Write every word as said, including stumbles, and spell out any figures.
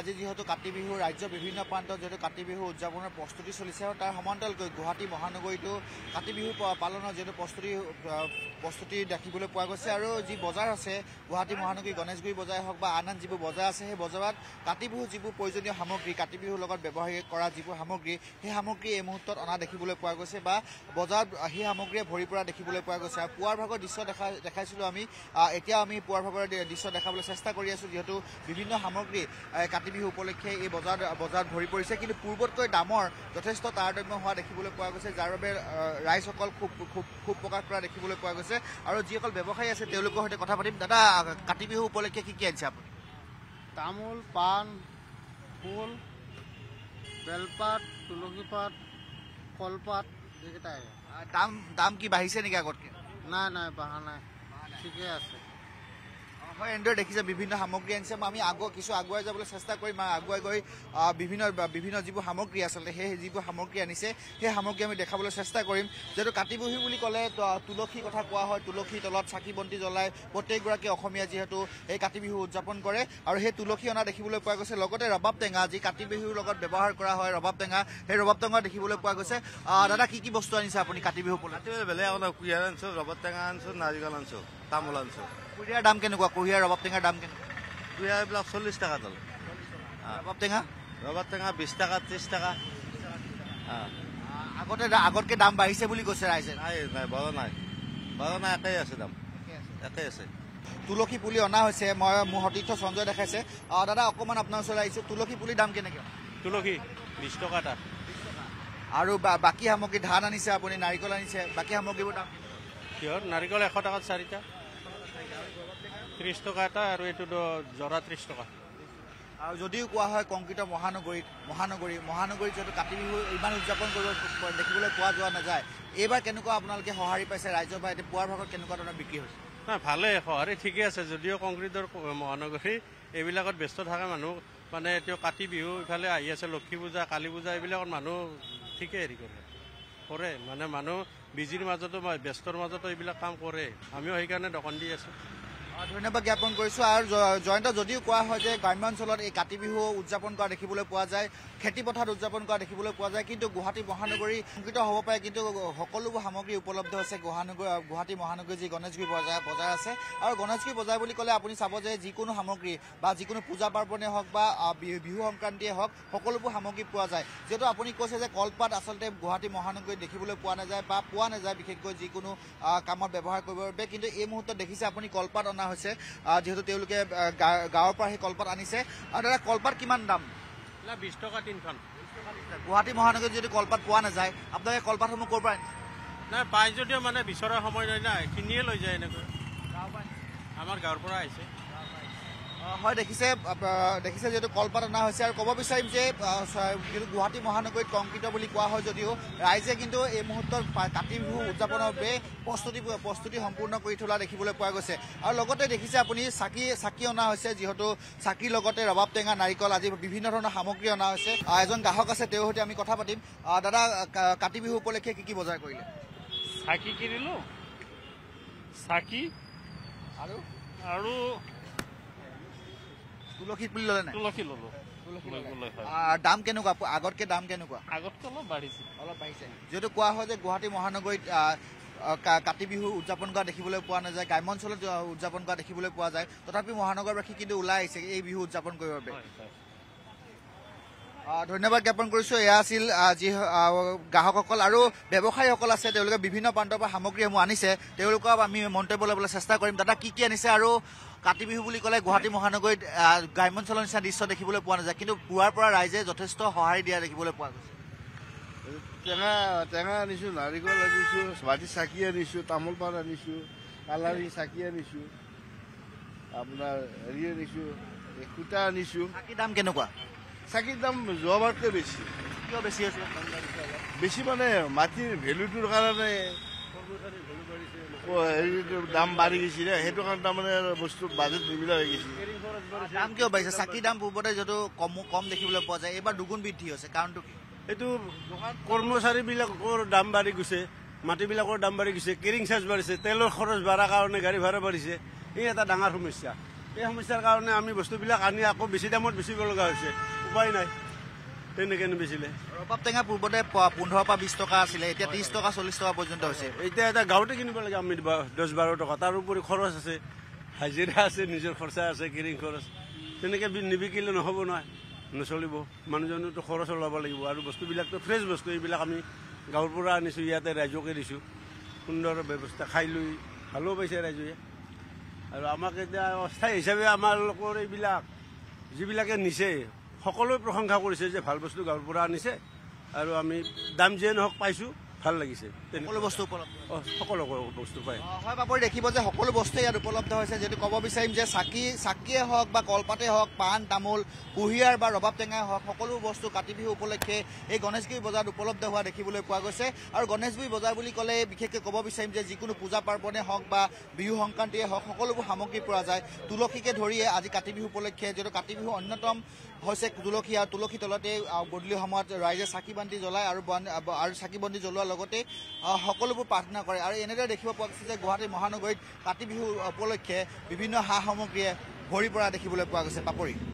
আজি যেহেতু কাতি বিহু রাজ্য বিভিন্ন প্রান্তত যেহেতু কাতি বিহু উদযাপনের প্রস্তুতি চলিছে আর তার সমান্তরালকৈ গুৱাহাটী মহানগরীতো কাতি বিহু পালনের যেহেতু প্রস্তুতি প্রস্তুতি দেখিবলৈ পোৱা গৈছে। আর যে বজাৰ আছে গুৱাহাটী মহানগরী গণেশগুৰি বজাৰ হওক বা আন আন যে বজাৰ আছে সেই বজাৰত কাতি বিহু যে প্রয়োজনীয় সামগ্রী কাতি বিহুর লগত ব্যবহার করা যে সামগ্রী সেই সামগ্রী এই মুহূর্তত অনা দেখিবলৈ পোৱা গৈছে বা বজাৰত সেই সামগ্রীয়ে ভৰি পৰা দেখিবলৈ পোৱা গৈছে। আর পুৱাৰ ভাগৰ দৃশ্য দেখা দেখাইছিলোঁ আমি, এতিয়া আমি পুৱাৰ ভাগৰ দৃশ্য দেখাবলৈ চেষ্টা কৰি আছোঁ যেহেতু বিভিন্ন সামগ্রী কাতি বিহু উপলক্ষে এই বজাৰ বজাৰত ভৰি পৰিছে, কিন্তু পূৰ্বতকৈ দামৰ যথেষ্ট তাৰতম্য হোৱা দেখিবলৈ পোৱা গৈছে, যাৰ বাবে ৰাইজসকল খুব খুব খুব প্ৰকাশ কৰা দেখিবলৈ পোৱা গৈছে। আৰু যিসকল ব্যৱসায়ী আছে তেওঁলোকৰ সৈতে কথা পাতিম। দাদা, কাতি বিহু উপলক্ষে কি কি আনিছে আপুনি? তামোল, পাণ, ফুল, বেলপাত, তুলসী পাত, কলপাত এইকেইটাই। দাম দাম কি বাঢ়িছে নেকি আগতকৈ? নাই নাই বাঢ়া নাই, ঠিকে আছে। হয়, এনেদৰে দেখিছে বিভিন্ন সামগ্ৰী আনিছে। আমি আগৰ কিছু আগুৱাই যাবলৈ চেষ্টা কৰিম, আগুৱাই গৈ বিভিন্ন বিভিন্ন যিবোৰ সামগ্ৰী আচলতে সেই যিবোৰ সামগ্ৰী আনিছে সেই সামগ্ৰী আমি দেখাবলৈ চেষ্টা কৰিম। যিহেতু কাতি বিহু বুলি ক'লে তুলসীৰ কথা কোৱা হয়, তুলসী তলত চাকি বন্তি জ্বলাই প্ৰত্যেকগৰাকী অসমীয়া যিহেতু এই কাতি বিহু উদযাপন কৰে আৰু সেই তুলসী অনা দেখিবলৈ পোৱা গৈছে। লগতে ৰবাব টেঙা যি কাতি বিহুৰ লগত ব্যৱহাৰ কৰা হয় ৰবাব টেঙা, সেই ৰবাব টেঙা দেখিবলৈ পোৱা গৈছে। দাদা, কি কি বস্তু আনিছে আপুনি কাতি বিহু উপলক্ষে? বেলেগ কুঁহিয়াৰ আনিছোঁ, ৰবাব টেঙা আনিছোঁ, নাৰিকল আনিছোঁ, তামোল আনিছোঁ। কুঁহিয়াৰ দাম কেনেকুৱা? কুঁহিয়াৰ ৰবাব টেঙাৰ দাম কেনেকুৱা? কুঁহিয়াৰ এইবিলাক চল্লিছ টকা তল। ৰবাব টেঙা ৰবাব টেঙা বিশ টকা, ত্ৰিছ টকা। আগতে আগতকৈ দাম বাঢ়িছে বুলি কৈছে ৰাইজে। নাই নাই বড়ো নাই বড়ো নাই একেই আছে, দাম একেই আছে। তুলসী পুলি অনা হৈছে, মই মোৰ সতীৰ্থ সঞ্জয় দেখাইছে। দাদা, অকণমান আপোনাৰ ওচৰলৈ আহিছোঁ। তুলসী পুলিৰ দাম কেনেকুৱা? তুলসী বিশ টকা এটা। আৰু বাকী সামগ্ৰী ধান আনিছে আপুনি, নাৰিকল আনিছে, বাকী সামগ্ৰীবোৰ দাম কিয়? নাৰিকল এশ টকাত চাৰিটা, ত্ৰিছ টকা এটা, আৰু এইটো জৰা ত্ৰিছ টকা। আৰু যদিও কোৱা হয় কংক্ৰিটৰ মহানগৰীত মহানগৰী মহানগৰীত যিহেতু কাতি বিহু ইমান উদযাপন কৰিব দেখিবলৈ পোৱা যোৱা নাযায়, এইবাৰ কেনেকুৱা আপোনালোকে সঁহাৰি পাইছে ৰাইজৰ পৰা? এতিয়া পুৱাৰ ভাগত কেনেকুৱা ধৰণৰ বিক্ৰী হৈছে? নাই, ভালেই, সঁহাৰি ঠিকে আছে। যদিও কংক্ৰিটৰ মহানগৰী এইবিলাকত ব্যস্ত থকা মানুহ মানে এতিয়া কাতি বিহু ইফালে আহি আছে, লক্ষী পূজা, কালী পূজা, এইবিলাকত মানুহ ঠিকে হেৰি কৰে কৰে মানে মানুহ বিজিৰ মাজতো ব্যস্তৰ মাজতো এইবিলাক কাম কৰে। আমিও সেইকাৰণে দোকান দি আছোঁ। ধন্যবাদ জ্ঞাপন কৰিছোঁ। আৰু জয়ন্ত, যদিও কোৱা হয় যে গ্ৰাম্যাঞ্চলত এই কাতি বিহু উদযাপন কৰা দেখিবলৈ পোৱা যায়, খেতি পথাৰত উদযাপন কৰা দেখিবলৈ পোৱা যায়, কিন্তু গুৱাহাটী মহানগৰী সংকৃত হ'ব পাৰে, কিন্তু সকলোবোৰ সামগ্ৰী উপলব্ধ হৈছে গুৱাহানগৰী গুৱাহাটী মহানগৰীৰ যি গণেশগুৰি বজাৰ বজাৰ আছে। আৰু গণেশগুৰি বজাৰ বুলি ক'লে আপুনি চাব যে যিকোনো সামগ্ৰী বা যিকোনো পূজা পাৰ্বণে হওক বা বিহু সংক্ৰান্তিয়ে হওক সকলোবোৰ সামগ্ৰী পোৱা যায়। যিহেতু আপুনি কৈছে যে কলপাত আচলতে গুৱাহাটী মহানগৰীত দেখিবলৈ পোৱা নাযায় বা পোৱা নাযায় বিশেষকৈ যিকোনো কামত ব্যৱহাৰ কৰিবৰ বাবে, কিন্তু এই মুহূৰ্তত দেখিছে আপুনি কলপাত অনা হৈছে যেহেতু তেওঁলোকে গাঁৱৰ পৰা সেই কলপাত আনিছে। আৰু দাদা, কলপাত কিমান দাম? বিশ টকা তিনিখন। গুৱাহাটী মহানগৰীত যদি কলপাত পোৱা নাযায়, আপোনালোকে কলপাতসমূহ ক'ৰ পৰা আনিছে? নাই, পাই যদিও মানে বিচৰাৰ সময় নাই না, কিনিয়ে লৈ যায় এনেকৈ। আমাৰ গাঁৱৰ পৰা আহিছে। হয়, দেখিছে দেখিছে যিহেতু কলপাত অনা হৈছে। আৰু ক'ব বিচাৰিম যে যিহেতু গুৱাহাটী মহানগৰীত কংক্ৰিট বুলি কোৱা হয় যদিও ৰাইজে কিন্তু এই মুহূৰ্তত কাতি বিহু উদযাপনৰ বাবে প্ৰস্তুতি প্ৰস্তুতি সম্পূৰ্ণ কৰি তোলা দেখিবলৈ পোৱা গৈছে। আৰু লগতে দেখিছে আপুনি চাকি চাকি অনা হৈছে, যিহেতু চাকিৰ লগতে ৰবাব টেঙা, নাৰিকল আদি বিভিন্ন ধৰণৰ সামগ্ৰী অনা হৈছে। এজন গ্ৰাহক আছে, তেওঁৰ সৈতে আমি কথা পাতিম। দাদা, কাতি বিহু উপলক্ষে কি কি বজাৰ কৰিলে? চাকি কিনিলোঁ, চাকি আৰু আৰু তুলসী পুলি ল'লে নাই? তুলসী ল'লো। দাম কেনেকুৱা? আগতকৈ দাম কেনেকুৱা? আগতকৈ অলপ বাঢ়িছে, অলপ বাঢ়িছে। যিহেতু কোৱা হয় যে গুৱাহাটী মহানগৰীত কাতি বিহু উদযাপন কৰা দেখিবলৈ পোৱা নাযায়, গ্ৰাম্যাঞ্চলত উদযাপন কৰা দেখিবলৈ পোৱা যায়, তথাপি মহানগৰবাসী কিন্তু ওলাই আহিছে এই বিহু উদযাপন কৰিবৰ বাবে। ধন্যবাদ জ্ঞাপন কৰিছোঁ। এয়া আছিল যি গ্ৰাহকসকল আৰু ব্যৱসায়ীসকল আছে, তেওঁলোকে বিভিন্ন প্ৰান্তৰ পৰা সামগ্ৰীসমূহ আনিছে, তেওঁলোকক আমি মন্তব্য ল'বলৈ চেষ্টা কৰিম। দাদা, কি কি আনিছে? আৰু কাতি বিহু বুলি ক'লে গুৱাহাটী মহানগৰীত গ্ৰাম্যাঞ্চলৰ নিচিনা দৃশ্য দেখিবলৈ পোৱা নাযায়, কিন্তু পুৱাৰ পৰা ৰাইজে যথেষ্ট সঁহাৰি দিয়া দেখিবলৈ পোৱা গৈছে। টেঙা টেঙা আনিছোঁ, নাৰিকল আনিছোঁ, মাটি চাকি আনিছোঁ, তামোল পাণ আনিছোঁ, কালাৰী চাকি আনিছোঁ, আপোনাৰ হেৰি আনিছোঁ, কুটা আনিছোঁ। চাকিৰ দাম কেনেকুৱা? চাকিৰ দাম যোৱাবাৰতকৈ বেছি। কিয় বেছি হৈছে? বেছি মানে মাটিৰ ভেলুটোৰ কাৰণে দাম বাঢ়ি গৈছে, সেইটো কাৰণে তাৰমানে বস্তু বাজেট নিমিলা হৈ গৈছে। দাম কিয় বাঢ়িছে? চাকিৰ দাম পূৰ্বতে যিহেতু কম কম দেখিবলৈ পোৱা যায়, এইবাৰ দুগুণ বৃদ্ধি হৈছে, কাৰণটো কি? এইটো কৰ্মচাৰীবিলাকৰ দাম বাঢ়ি গৈছে, মাটিবিলাকৰ দাম বাঢ়ি গৈছে, কেৰিং চাৰ্জ বাঢ়িছে, তেলৰ খৰচ বাঢ়াৰ কাৰণে গাড়ী ভাড়া বাঢ়িছে, এই এটা ডাঙৰ সমস্যা। এই সমস্যাৰ কাৰণে আমি বস্তুবিলাক আনি আকৌ বেছি দামত বেচিব লগা হৈছে, উপায় নাই। তেনেকৈ বেচিলে ৰবাব টেঙা পূৰ্বতে পোন্ধৰ পৰা বিশ টকা আছিলে, এতিয়া ত্ৰিশ টকা চল্লিশ টকা পৰ্যন্ত হৈছে। এতিয়া এটা গাঁৱতে কিনিব লাগে আমি দহ বাৰ টকা, তাৰ উপৰি খৰচ আছে, হাজিৰা আছে, নিজৰ খৰচা আছে, কিৰিং খৰচ। তেনেকৈ নিবিকিলে নহ'ব নহয়, নচলিব। মানুহজনেতো খৰচ ওলাব লাগিব, আৰু বস্তুবিলাকতো ফ্ৰেছ বস্তু, এইবিলাক আমি গাঁৱৰ পৰা আনিছোঁ, ইয়াতে ৰাইজকে দিছোঁ, সুন্দৰ ব্যৱস্থা। খাই লৈ ভালো পাইছে ৰাইজে। আৰু আমাক এতিয়া অস্থায়ী হিচাপে আমাৰ লোকৰ এইবিলাক যিবিলাকে নিছে সকলোৱে প্ৰশংসা কৰিছে যে ভাল বস্তু গাঁৱৰ পৰা আনিছে, আৰু আমি দাম যিয়ে নহওক পাইছোঁ, ভাল লাগিছে। সকলো বস্তু উপলব্ধ, সকলো বস্তু পায়। হয় বাপৰি, দেখিব যে সকলো বস্তু ইয়াত উপলব্ধ হৈছে। যদি ক'ব বিচাৰিম যে চাকি চাকিয়ে হওক বা কলপাতেই হওক, পাণ তামোল, কুঁহিয়াৰ বা ৰবাব টেঙাই হওক, সকলো বস্তু কাতি বিহু উপলক্ষে এই গণেশগুৰি বজাৰত উপলব্ধ হোৱা দেখিবলৈ পোৱা গৈছে। আৰু গণেশগুৰি বজাৰ বুলি ক'লে বিশেষকৈ ক'ব বিচাৰিম যে যিকোনো পূজা পাৰ্বণে হওক বা বিহু সংক্ৰান্তিয়ে হওক, সকলোবোৰ সামগ্ৰী পোৱা যায়। তুলসীকে ধৰিয়ে আজি কাতি বিহু উপলক্ষে, যিহেতু কাতি বিহু অন্যতম হৈছে তুলসী, আৰু তুলসী তলতে গধূলি সময়ত ৰাইজে চাকি বন্তি জ্বলায়, আৰু আৰু চাকি বন্তি জ্বলোৱাৰ লগতে সকলোবোৰ প্ৰাৰ্থনা কৰে। আৰু এনেদৰে দেখিব পোৱা গৈছে যে গুৱাহাটী মহানগৰীত কাতি বিহু উপলক্ষে বিভিন্ন সা সামগ্ৰীয়ে ভৰি পৰা দেখিবলৈ পোৱা গৈছে। পাপৰি।